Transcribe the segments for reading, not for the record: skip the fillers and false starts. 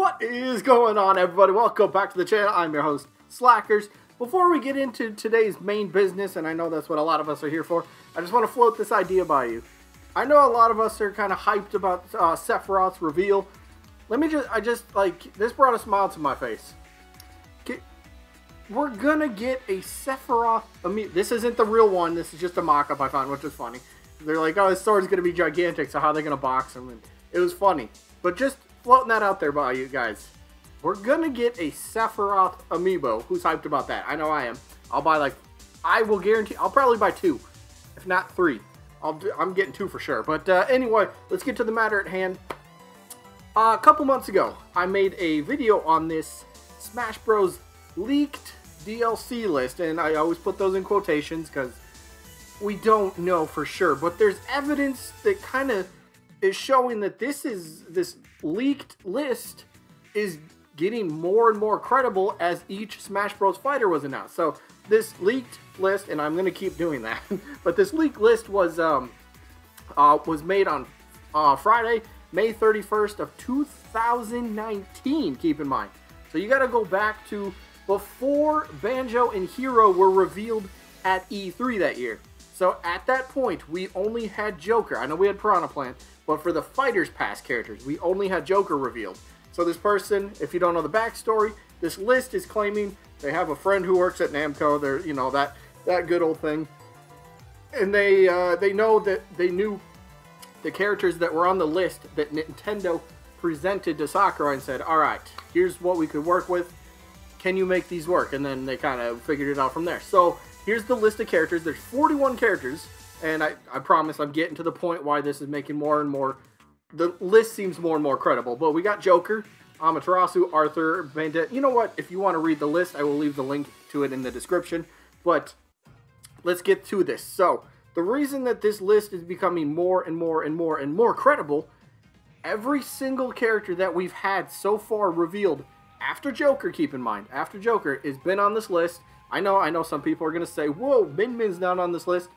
What is going on, everybody? Welcome back to the channel. I'm your host, Slackers. Before we get into today's main business, and I know that's what a lot of us are here for, I just want to float this idea by you. I know a lot of us are kind of hyped about Sephiroth's reveal. This brought a smile to my face. We're gonna get a Sephiroth. This isn't the real one, this is just a mock-up I found, which is funny. They're like, oh, this sword's gonna be gigantic, so how are they gonna box him? And it was funny. But just floating that out there by you guys. We're gonna get a Sephiroth amiibo. Who's hyped about that? I know I am. I'll buy I'll probably buy two, if not three. I'm getting two for sure. But anyway, let's get to the matter at hand. A couple months ago, I made a video on this Smash Bros. Leaked DLC list, and I always put those in quotations because we don't know for sure. But there's evidence that kind of is showing that this leaked list is getting more and more credible as each Smash Bros. Fighter was announced. So this leaked list, and I'm gonna keep doing that, but this leaked list was made on Friday, May 31st of 2019. Keep in mind, so you got to go back to before Banjo and Hero were revealed at E3 that year. So at that point, we only had Joker. I know we had Piranha Plant, but for the Fighters Pass characters, we only had Joker revealed. So this person, if you don't know the backstory, this list is claiming they have a friend who works at Namco. They're, you know, that good old thing. And they know that they knew the characters that were on the list that Nintendo presented to Sakurai and said, all right, here's what we could work with. Can you make these work? And then they kind of figured it out from there. So here's the list of characters. There's 41 characters, and I promise I'm getting to the point why this is making more and more, the list seems more and more credible. But we got Joker, Amaterasu, Arthur, Bandana. You know what? If you want to read the list, I will leave the link to it in the description. But let's get to this. So the reason that this list is becoming more and more and more and more credible, every single character that we've had so far revealed after Joker, keep in mind, after Joker has been on this list. I know some people are going to say, whoa, Min Min's not on this list.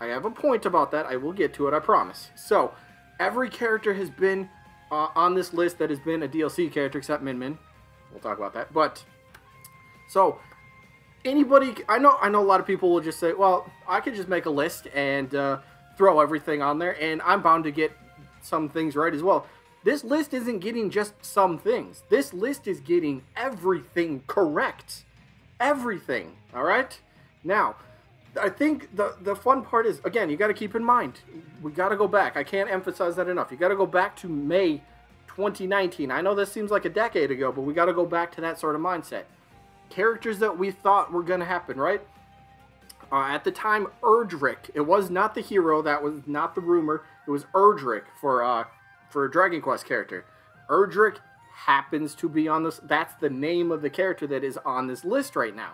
I have a point about that. I will get to it, I promise. So every character has been on this list that has been a DLC character except Min Min. We'll talk about that. But so anybody, I know a lot of people will just say, well, I could just make a list and throw everything on there, and I'm bound to get some things right as well. This list isn't getting just some things. This list is getting everything correct. Everything. All right? Now, I think the fun part is, again, you got to keep in mind, we got to go back. I can't emphasize that enough. You got to go back to May 2019. I know this seems like a decade ago, but we got to go back to that sort of mindset. Characters that we thought were going to happen, right? At the time, Erdrick. It was not the hero. That was not the rumor. It was Erdrick for a Dragon Quest character. Erdrick happens to be on this. That's the name of the character that is on this list right now.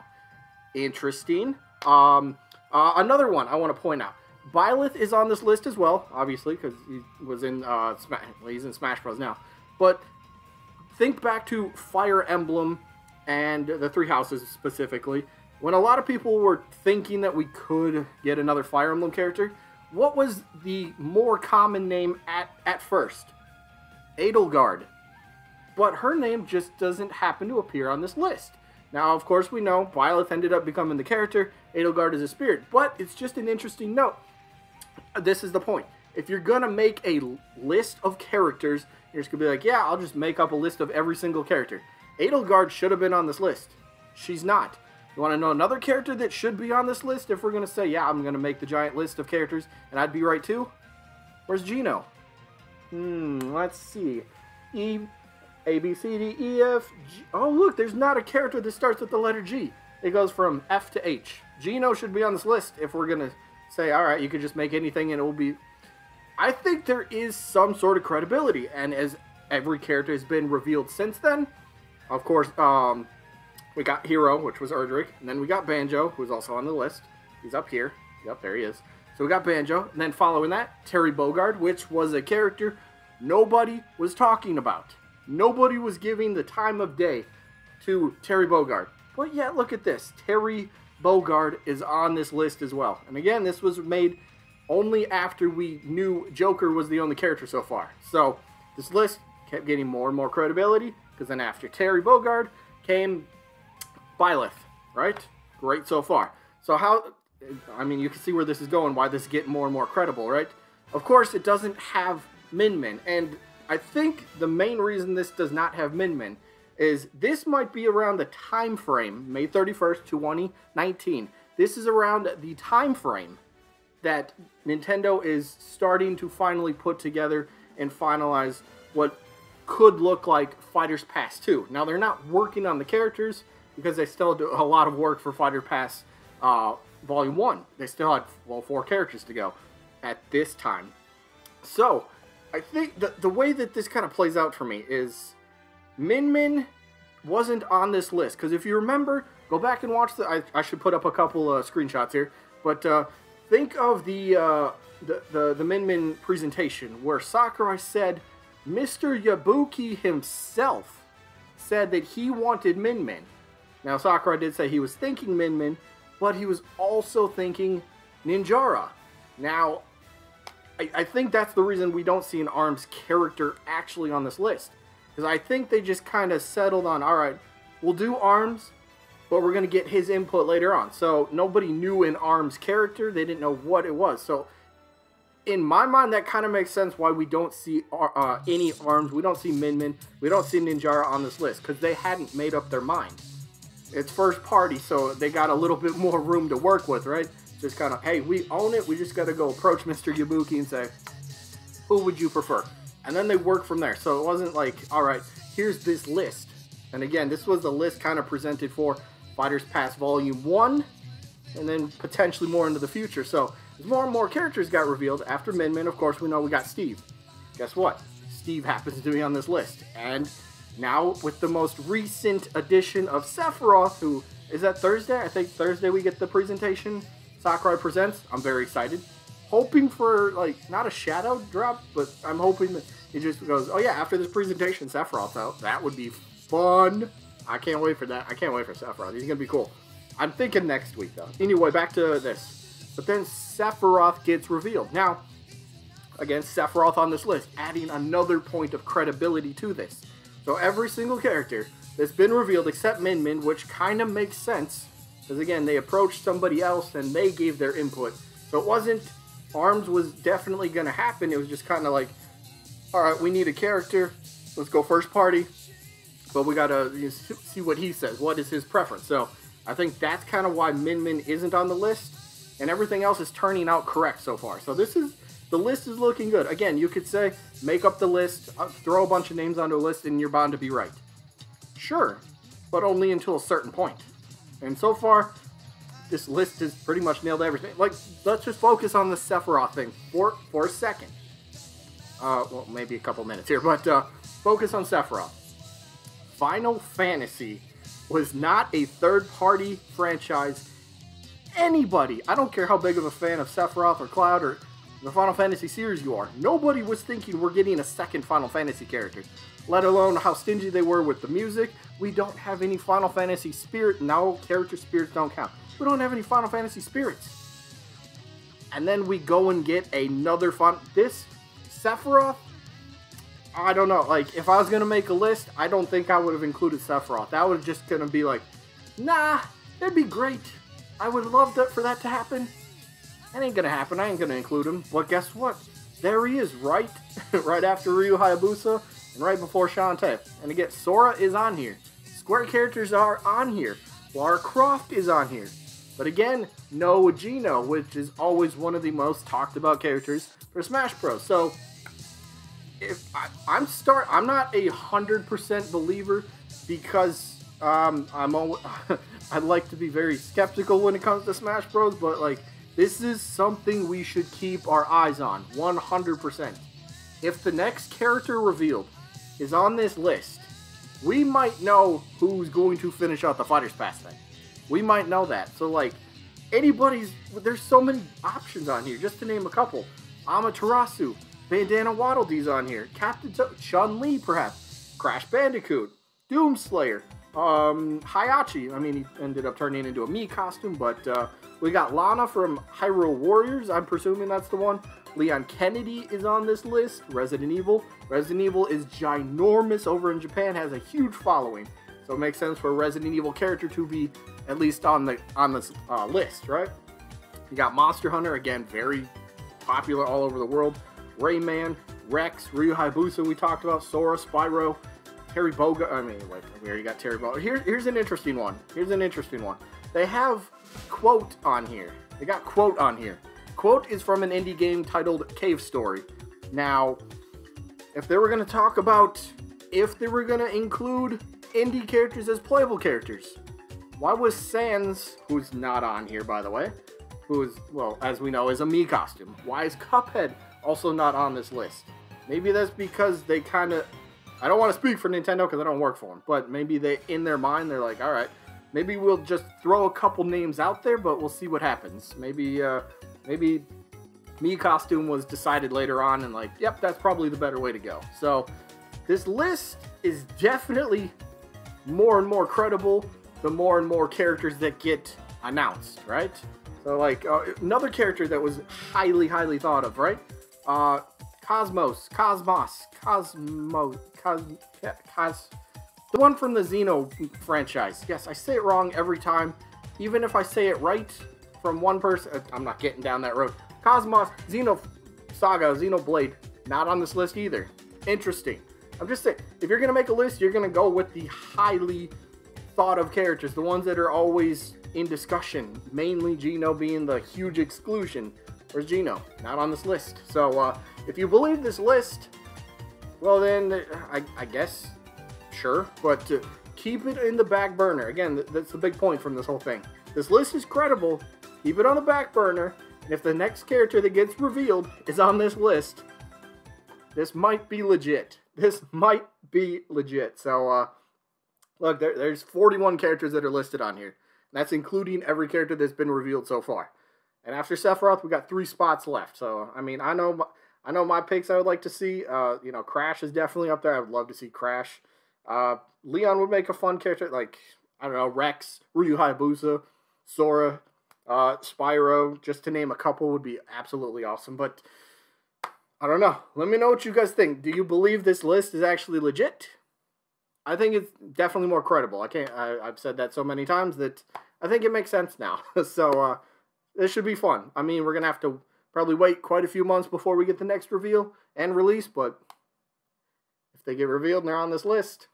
Interesting. Another one I want to point out. Byleth is on this list as well, obviously, because he was in he's in Smash Bros. Now. But think back to Fire Emblem and the Three Houses specifically. When a lot of people were thinking that we could get another Fire Emblem character, what was the more common name at first? Edelgard. But her name just doesn't happen to appear on this list. Now, of course, we know Byleth ended up becoming the character. Edelgard is a spirit. But it's just an interesting note. This is the point. If you're going to make a list of characters, you're just going to be like, yeah, I'll just make up a list of every single character. Edelgard should have been on this list. She's not. You want to know another character that should be on this list if we're going to say, yeah, I'm going to make the giant list of characters, and I'd be right too? Where's Gino? Let's see. E, A, B, C, D, E, F, G. Oh, look, there's not a character that starts with the letter G. It goes from F to H. Gino should be on this list if we're going to say, all right, you could just make anything and it will be... I think there is some sort of credibility, and as every character has been revealed since then, of course, we got Hero, which was Erdrick, and then we got Banjo, who's also on the list. He's up here. Yep, there he is. So we got Banjo, and then following that, Terry Bogard, which was a character nobody was talking about. Nobody was giving the time of day to Terry Bogard. But yet, look at this. Terry Bogard is on this list as well. And again, this was made only after we knew Joker was the only character so far. So this list kept getting more and more credibility. Because then after Terry Bogard came Byleth, right? Great so far. So how, I mean, you can see where this is going, why this gets more and more credible, right? Of course, it doesn't have Min Min. And I think the main reason this does not have Min Min is this might be around the time frame, May 31st, 2019. This is around the time frame that Nintendo is starting to finally put together and finalize what could look like Fighter's Pass 2. Now, they're not working on the characters because they still do a lot of work for Fighter's Pass Volume 1. They still had, well, 4 characters to go at this time. So, I think the way that this kind of plays out for me is Min Min wasn't on this list. Because if you remember, go back and watch the... I should put up a couple screenshots here. But think of the Min Min presentation where Sakurai said... Mr. Yabuki himself said that he wanted Min Min. Now, Sakurai did say he was thinking Min Min, but he was also thinking Ninjara. Now, I think that's the reason we don't see an ARMS character actually on this list. Because I think they just kind of settled on, all right, we'll do ARMS, but we're going to get his input later on. So nobody knew an ARMS character. They didn't know what it was. So... in my mind, that kind of makes sense why we don't see any ARMS. We don't see Min Min. We don't see Ninjara on this list because they hadn't made up their mind. It's first party, so they got a little bit more room to work with, right? Just kind of, hey, we own it. We just got to go approach Mr. Yabuki and say, who would you prefer? And then they work from there. So it wasn't like, all right, here's this list. And again, this was the list kind of presented for Fighter's Pass Volume 1 and then potentially more into the future. So... as more and more characters got revealed, after Min Min, of course, we know we got Steve. Guess what? Steve happens to be on this list. And now, with the most recent addition of Sephiroth, who is that Thursday? I think Thursday we get the presentation. Sakurai presents. I'm very excited. Hoping for, like, not a shadow drop, but I'm hoping that it just goes, oh yeah, after this presentation, Sephiroth's out. That would be fun. I can't wait for that. I can't wait for Sephiroth. He's going to be cool. I'm thinking next week, though. Anyway, back to this. But then Sephiroth gets revealed. Now, again, Sephiroth on this list, adding another point of credibility to this. So every single character that's been revealed except Min Min, which kind of makes sense. Because again, they approached somebody else and they gave their input. So it wasn't, ARMS was definitely going to happen. It was just kind of like, all right, we need a character. Let's go first party. But we got to see what he says. What is his preference? So I think that's kind of why Min Min isn't on the list. And everything else is turning out correct so far. So this is, the list is looking good. Again, you could say, make up the list, throw a bunch of names onto a list, and you're bound to be right. Sure, but only until a certain point. And so far, this list has pretty much nailed everything. Like, let's just focus on the Sephiroth thing for a second. Well, maybe a couple minutes here, but focus on Sephiroth. Final Fantasy was not a third-party franchise. Anybody, I don't care how big of a fan of Sephiroth or Cloud or the Final Fantasy series you are, nobody was thinking we're getting a second Final Fantasy character, let alone how stingy they were with the music. We don't have any Final Fantasy spirit. No, character spirits don't count. We don't have any Final Fantasy spirits. And then we go and get another Final... this Sephiroth, I don't know. Like, if I was going to make a list, I don't think I would have included Sephiroth. That was just going to be like, nah, that'd be great. I would love that for that to happen. That ain't gonna happen. I ain't gonna include him. But guess what? There he is, right? Right after Ryu Hayabusa and right before Shantae. And again, Sora is on here. Square characters are on here. Lara Croft is on here. But again, no Gino, which is always one of the most talked about characters for Smash Bros. So if I'm not 100% believer because I'm always. I like to be very skeptical when it comes to Smash Bros, but like, this is something we should keep our eyes on, 100%. If the next character revealed is on this list, we might know who's going to finish out the Fighter's Pass thing. We might know that. So like, there's so many options on here, just to name a couple. Amaterasu, Bandana Waddle Dee's on here, Captain Chun-Li perhaps, Crash Bandicoot, Doom Slayer, Hayachi, I mean, he ended up turning into a Mii costume, but we got Lana from Hyrule Warriors, I'm presuming that's the one. Leon Kennedy is on this list. Resident Evil. Resident Evil is ginormous over in Japan, has a huge following. So it makes sense for a Resident Evil character to be at least on the on this list, right? You got Monster Hunter, again, very popular all over the world. Rayman, Rex, Ryu Hayabusa we talked about, Sora, Spyro, Terry Bogard. I mean, like, we already got Terry Bogard. Here's an interesting one. Here's an interesting one. They have Quote on here. They got Quote on here. Quote is from an indie game titled Cave Story. Now, if they were going to talk about if they were going to include indie characters as playable characters, why was Sans, who's not on here, by the way, who is, well, as we know, is a Mii costume, why is Cuphead also not on this list? Maybe that's because they kind of, I don't want to speak for Nintendo because I don't work for them, but maybe they, in their mind, they're like, all right, maybe we'll just throw a couple names out there, but we'll see what happens. Maybe, maybe Mii costume was decided later on and like, yep, that's probably the better way to go. So this list is definitely more and more credible the more and more characters that get announced, right? So like, another character that was highly, highly thought of, right? Cosmos, the one from the Xeno franchise. Yes, I say it wrong every time. Even if I say it right from one person, I'm not getting down that road. Cosmos, Xeno Saga, Xeno Blade, not on this list either. Interesting. I'm just saying, if you're going to make a list, you're going to go with the highly thought of characters, the ones that are always in discussion, mainly Gino being the huge exclusion. Where's Gino? Not on this list. So, if you believe this list, well then, I guess, sure. But keep it in the back burner. Again, that's the big point from this whole thing. This list is credible. Keep it on the back burner. And if the next character that gets revealed is on this list, this might be legit. This might be legit. So, look, there's 41 characters that are listed on here. And that's including every character that's been revealed so far. And after Sephiroth, we got 3 spots left. So, I mean, I know my picks I would like to see. You know, Crash is definitely up there. I would love to see Crash. Leon would make a fun character. Like, I don't know, Rex, Ryu Hayabusa, Sora, Spyro, just to name a couple, would be absolutely awesome. But I don't know. Let me know what you guys think. Do you believe this list is actually legit? I think it's definitely more credible. I've said that so many times that I think it makes sense now. So, this should be fun. I mean, we're going to have to probably wait quite a few months before we get the next reveal and release, but if they get revealed and they're on this list,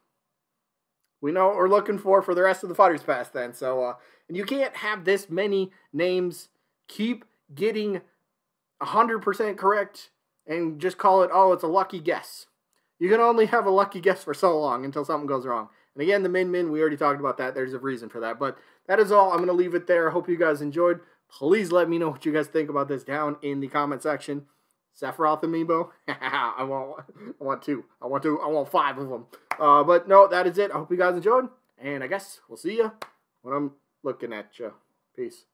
we know what we're looking for the rest of the Fighters Pass then. So, and you can't have this many names keep getting 100% correct and just call it, oh, it's a lucky guess. You can only have a lucky guess for so long until something goes wrong. And again, the Min Min, we already talked about that. There's a reason for that. But that is all. I'm going to leave it there. I hope you guys enjoyed. Please let me know what you guys think about this down in the comment section. Sephiroth amiibo? I want two. I want 5 of them. But no, that is it. I hope you guys enjoyed. And I guess we'll see you when I'm looking at you. Peace.